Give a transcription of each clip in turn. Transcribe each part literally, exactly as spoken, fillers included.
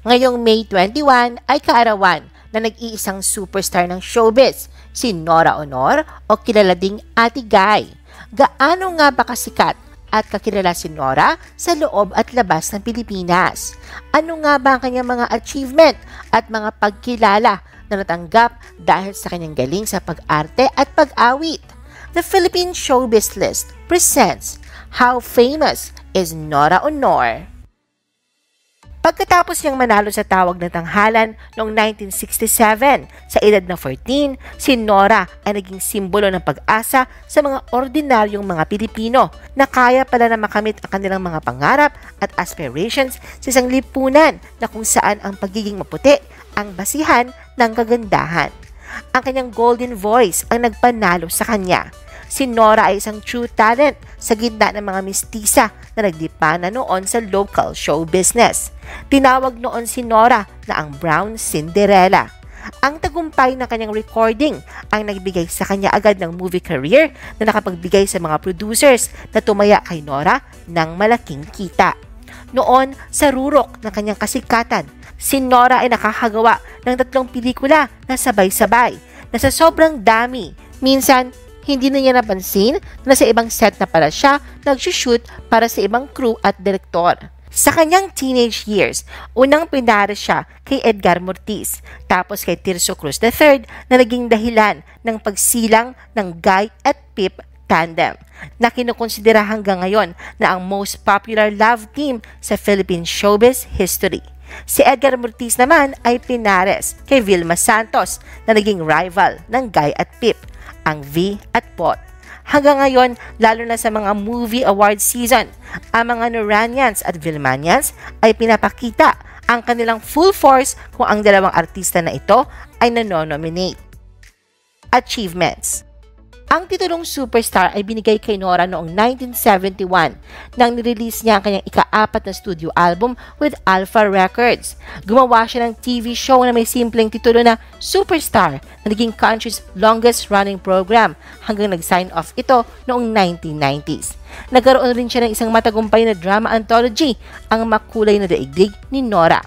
Ngayong May twenty-one ay kaarawan na nag-iisang superstar ng showbiz, si Nora Aunor o kilala ding Ate Guy. Gaano nga ba kasikat at kakilala si Nora sa loob at labas ng Pilipinas? Ano nga ba ang kanyang mga achievement at mga pagkilala na natanggap dahil sa kanyang galing sa pag-arte at pag-awit? The Philippines Showbiz List presents How Famous is Nora Aunor? Pagkatapos niyang manalo sa tawag na tanghalan noong nineteen sixty-seven, sa edad na fourteen, si Nora ay naging simbolo ng pag-asa sa mga ordinaryong mga Pilipino na kaya pala na makamit ang kanilang mga pangarap at aspirations sa isang lipunan na kung saan ang pagiging maputi ang basihan ng kagandahan. Ang kanyang golden voice ang nagpanalo sa kanya. Si Nora ay isang true talent sa gitna ng mga mistisa na nagdipana noon sa local show business. Tinawag noon si Nora na ang Brown Cinderella. Ang tagumpay ng kanyang recording ang nagbigay sa kanya agad ng movie career na nakapagbigay sa mga producers na tumaya kay Nora ng malaking kita. Noon, sa rurok ng kanyang kasikatan, si Nora ay nakakagawa ng tatlong pelikula na sabay-sabay na sa sobrang dami, minsan hindi na niya napansin na sa ibang set na para siya nagsushoot para sa ibang crew at direktor. Sa kanyang teenage years, unang pinara siya kay Edgar Mortiz, tapos kay Tirso Cruz the third na naging dahilan ng pagsilang ng Guy at Pip tandem na kinukonsidera hanggang ngayon na ang most popular love team sa Philippine showbiz history. Si Edgar Mortiz naman ay pinares kay Vilma Santos na naging rival ng Guy at Pip, ang V at Pot. Hanggang ngayon, lalo na sa mga movie award season, ang mga Noranians at Vilmanians ay pinapakita ang kanilang full force kung ang dalawang artista na ito ay nanonominate. Achievements. Ang titulong superstar ay binigay kay Nora noong nineteen seventy-one nang nirelease niya ang kanyang ikaapat na studio album with Alpha Records. Gumawa siya ng T V show na may simpleng titulo na Superstar na naging country's longest-running program hanggang nag-sign off ito noong nineteen nineties. Nagkaroon rin siya ng isang matagumpay na drama anthology, ang makulay na daigdig ni Nora.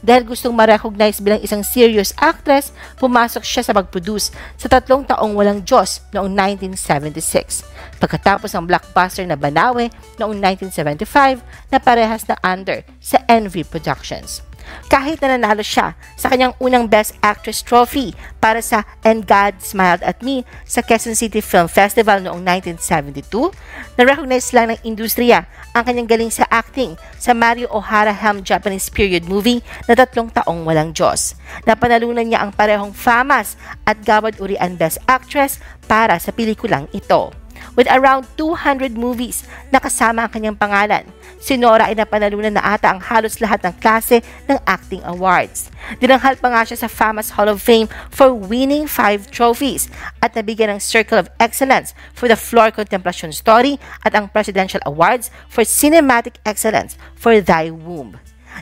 Dahil gustong ma-recognize bilang isang serious actress, pumasok siya sa pag-produce sa Tatlong Taong Walang Diyos noong nineteen seventy-six. Pagkatapos ng blockbuster na Banawe noong nineteen seventy-five na parehas na under sa Envy Productions. Kahit na nanalo siya sa kanyang unang Best Actress Trophy para sa And God Smiled at Me sa Quezon City Film Festival noong nineteen seventy-two, na-recognize lang ng industriya ang kanyang galing sa acting sa Mario O'Hara Helm Japanese period movie na Tatlong Taong Walang Diyos. Napanalunan niya ang parehong FAMAS at Gawad Urian Best Actress para sa pelikulang ito. With around two hundred movies na kasama ang kanyang pangalan, si Nora ay napanalunan na ata ang halos lahat ng klase ng acting awards. Dinanghal pa nga siya sa FAMAS Hall of Fame for winning five trophies at nabigyan ng Circle of Excellence for the Floor Contemplation Story at ang Presidential Awards for Cinematic Excellence for Thy Womb.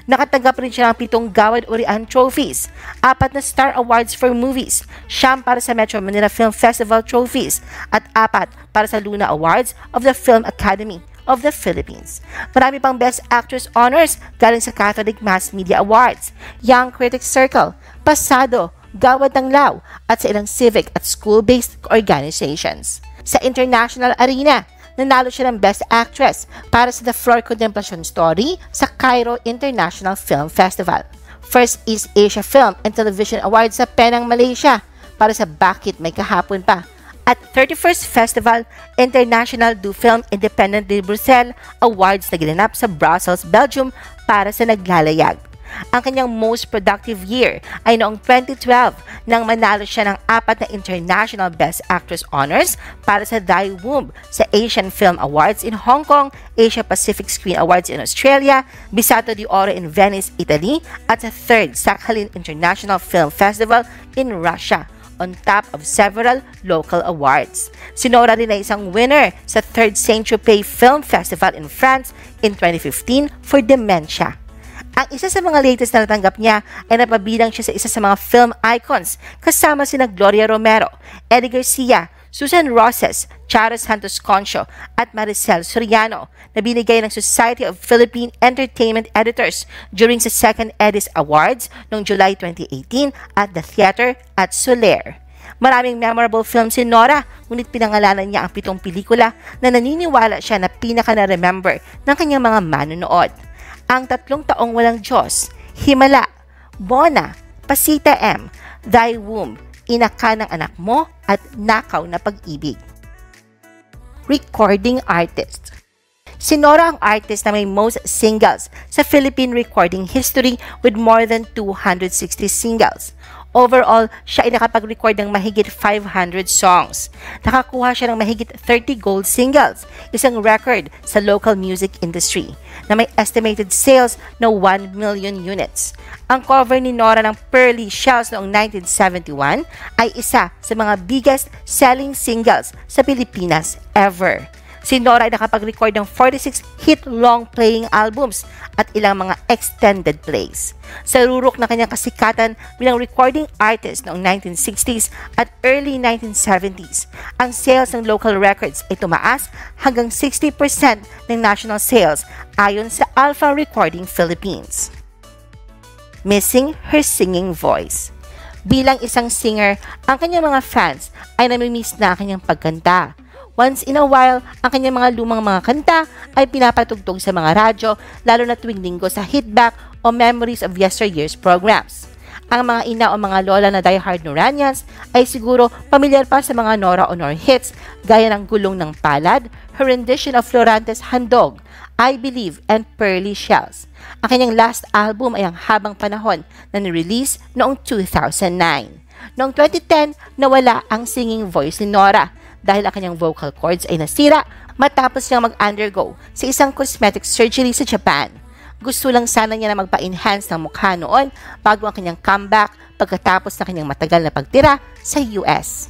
Nakatanggap rin siya ng pitong Gawad Urian Trophies, apat na Star Awards for Movies, siyam para sa Metro Manila Film Festival Trophies, at apat para sa Luna Awards of the Film Academy of the Philippines. Marami pang Best Actress Honors galing sa Catholic Mass Media Awards, Young Critics Circle, Pasado, Gawad ng Law, at sa ilang civic at school-based organizations. Sa international arena, nanalo siya ng Best Actress para sa The Floor Contemplation Story sa Cairo International Film Festival, First East Asia Film and Television Awards sa Penang, Malaysia para sa Bakit May Kahapon Pa, at thirty-first Festival International du Film Independent de Bruxelles Awards na ginanap sa Brussels, Belgium para sa Naglalayag. Ang kanyang most productive year ay noong twenty twelve nang manalo siya ng apat na International Best Actress Honors para sa Thy Womb sa Asian Film Awards in Hong Kong, Asia Pacific Screen Awards in Australia, Bisato de Oro in Venice, Italy, at sa third Sakhalin International Film Festival in Russia, on top of several local awards. Si Nora rin ay isang winner sa third Saint-Tropez Film Festival in France in twenty fifteen for Dementia. Ang isa sa mga latest na natanggap niya ay napabilang siya sa isa sa mga film icons kasama sina Gloria Romero, Eddie Garcia, Susan Roces, Charis Santos Concio at Maricel Soriano na binigay ng Society of Philippine Entertainment Editors during sa second Edis Awards noong July twenty eighteen at the theater at Soler. Maraming memorable films si Nora, ngunit pinangalanan niya ang pitong pelikula na naniniwala siya na pinaka-na-remember ng kanyang mga manunood. Ang Tatlong Taong Walang Diyos, Himala, Bona, Pasita M, Thy Womb, Inaka ng Anak Mo at Nakaw na Pag-ibig. Recording Artist. Si Nora ang artist na may most singles sa Philippine recording history with more than two hundred sixty singles. Overall, siya ay nakapag-record ng mahigit five hundred songs. Nakakuha siya ng mahigit thirty gold singles, isang record sa local music industry, na may estimated sales na one million units. Ang cover ni Nora ng Pearly Shells noong nineteen seventy-one ay isa sa mga biggest selling singles sa Pilipinas ever. Si Nora ay nakapag-record ng forty-six hit long-playing albums at ilang mga extended plays. Sa rurok na kanyang kasikatan bilang recording artist noong nineteen sixties at early nineteen seventies, ang sales ng local records ay tumaas hanggang sixty percent ng national sales ayon sa Alpha Recording Philippines. Missing her singing voice. Bilang isang singer, ang kanyang mga fans ay namimiss na ang kanyang pagkanta. Once in a while, ang kanyang mga lumang mga kanta ay pinapatugtog sa mga radyo, lalo na tuwing linggo sa Hitback o Memories of Yesteryear's programs. Ang mga ina o mga lola na diehard Noranians ay siguro pamilyar pa sa mga Nora Aunor hits gaya ng Gulong ng Palad, her rendition of Florante's Handog, I Believe, and Pearly Shells. Ang kanyang last album ay Ang Habang Panahon na nirelease noong two thousand nine. Noong twenty ten, nawala ang singing voice ni Nora dahil ang kanyang vocal cords ay nasira matapos niyang mag-undergo sa isang cosmetic surgery sa Japan. Gusto lang sana niya na magpa-enhance ng mukha noon bago ang kanyang comeback pagkatapos ng kanyang matagal na pagtira sa U S.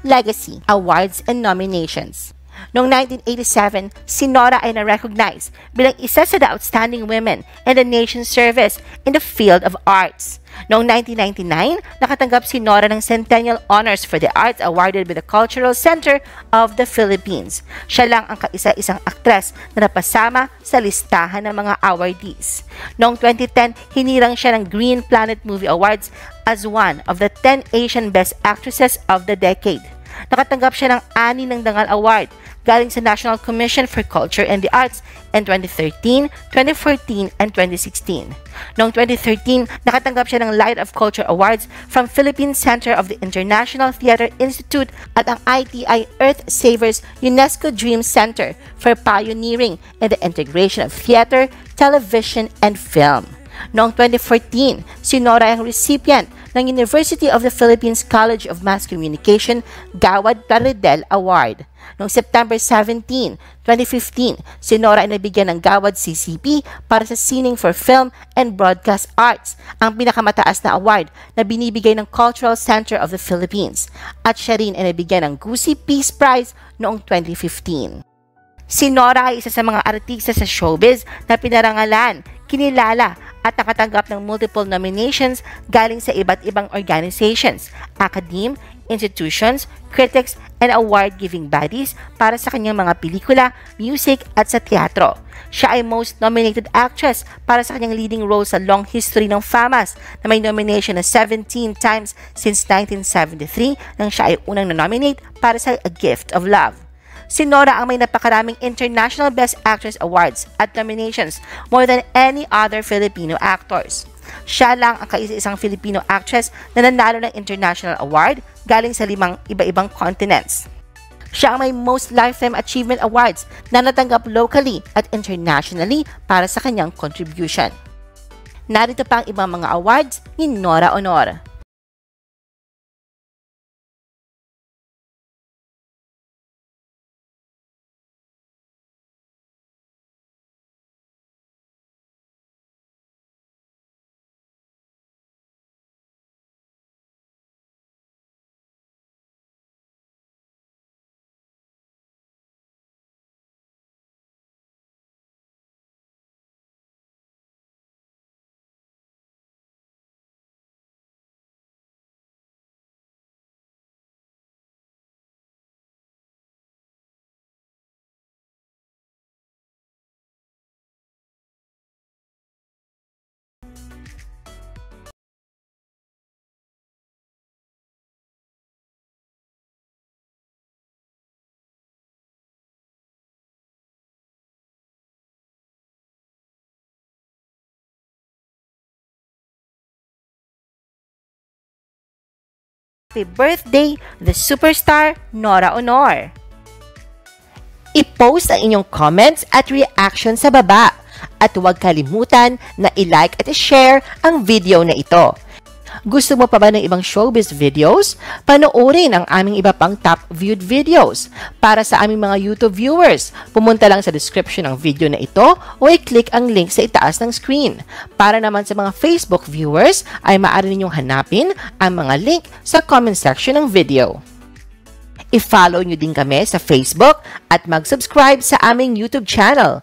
Legacy, Awards and Nominations. Noong nineteen eighty-seven, si Nora ay na-recognize bilang isa sa the outstanding women in the nation's service in the field of arts. Noong nineteen ninety-nine, nakatanggap si Nora ng Centennial Honors for the Arts awarded by the Cultural Center of the Philippines. Siya lang ang kaisa-isang aktres na napasama sa listahan ng mga awardees. Noong twenty ten, hinirang siya ng Green Planet Movie Awards as one of the ten Asian Best Actresses of the Decade. Nakatanggap siya ng ani ng Dangal Award galing sa National Commission for Culture and the Arts in twenty thirteen, twenty fourteen, and twenty sixteen. Noong twenty thirteen, nakatanggap siya ng Light of Culture Awards from Philippine Center of the International Theater Institute at ang I T I Earth Savers UNESCO Dream Center for pioneering in the integration of theater, television, and film. Noong twenty fourteen, si Nora ang recipient ng University of the Philippines College of Mass Communication Gawad Urian Award. Noong September seventeenth, twenty fifteen, si Nora ay nabigyan ng Gawad C C P para sa Sining for Film and Broadcast Arts, ang pinakamataas na award na binibigay ng Cultural Center of the Philippines. At siya rin ay nabigyan ng Gucci Peace Prize noong twenty fifteen. Si Nora ay isa sa mga artista sa showbiz na pinarangalan, kinilala, at nakatanggap ng multiple nominations galing sa iba't ibang organizations, academe, institutions, critics, and award-giving bodies para sa kanyang mga pelikula, music, at sa teatro. Siya ay most nominated actress para sa kanyang leading role sa long history ng FAMAS na may nomination na seventeen times since nineteen seventy-three nang siya ay unang na-nominate para sa A Gift of Love. Si Nora ang may napakaraming International Best Actress Awards at nominations more than any other Filipino actors. Siya lang ang kaisa-isang Filipino actress na nanalo ng international award galing sa limang iba-ibang continents. Siya ang may most lifetime achievement awards na natanggap locally at internationally para sa kanyang contribution. Narito pa ang ibang mga awards ni Nora Aunor. Happy birthday, the superstar Nora Aunor! I-post ang inyong comments at reaction sa baba at huwag kalimutan na i-like at i-share ang video na ito. Gusto mo pa ba ng ibang showbiz videos? Panoorin ang aming iba pang top viewed videos. Para sa aming mga YouTube viewers, pumunta lang sa description ng video na ito o i-click ang link sa itaas ng screen. Para naman sa mga Facebook viewers, ay maaari ninyong hanapin ang mga link sa comment section ng video. I-follow nyo din kami sa Facebook at mag-subscribe sa aming YouTube channel.